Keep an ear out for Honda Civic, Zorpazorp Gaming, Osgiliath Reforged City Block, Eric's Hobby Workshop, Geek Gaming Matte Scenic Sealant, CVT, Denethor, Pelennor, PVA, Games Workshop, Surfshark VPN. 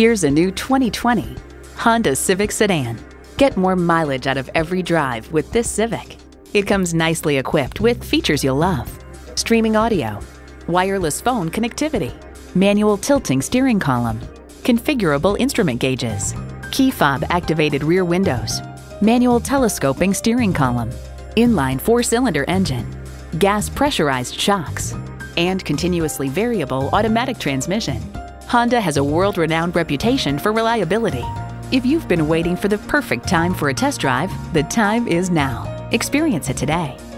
Here's a new 2020 Honda Civic Sedan. Get more mileage out of every drive with this Civic. It comes nicely equipped with features you'll love: streaming audio, wireless phone connectivity, manual tilting steering column, configurable instrument gauges, key fob activated rear windows, manual telescoping steering column, inline four-cylinder engine, gas pressurized shocks, and continuously variable automatic transmission. Honda has a world-renowned reputation for reliability. If you've been waiting for the perfect time for a test drive, the time is now. Experience it today.